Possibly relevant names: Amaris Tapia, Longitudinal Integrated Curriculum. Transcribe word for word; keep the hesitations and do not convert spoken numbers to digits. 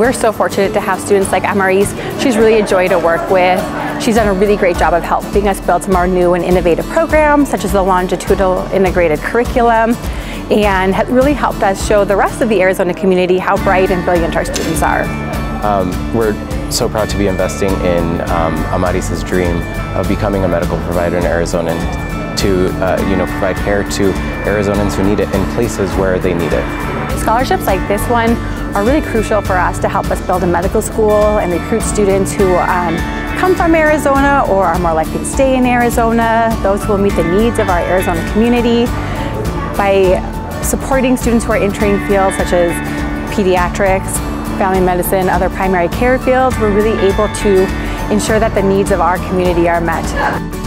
We're so fortunate to have students like Amaris. She's really a joy to work with. She's done a really great job of helping us build some of our new and innovative programs, such as the Longitudinal Integrated Curriculum, and has really helped us show the rest of the Arizona community how bright and brilliant our students are. Um, we're so proud to be investing in um, Amaris' dream of becoming a medical provider in Arizona, and to uh, you know, provide care to Arizonans who need it in places where they need it. Scholarships like this one are really crucial for us to help us build a medical school and recruit students who um, come from Arizona or are more likely to stay in Arizona, those who will meet the needs of our Arizona community. By supporting students who are entering fields such as pediatrics, family medicine, other primary care fields, we're really able to ensure that the needs of our community are met.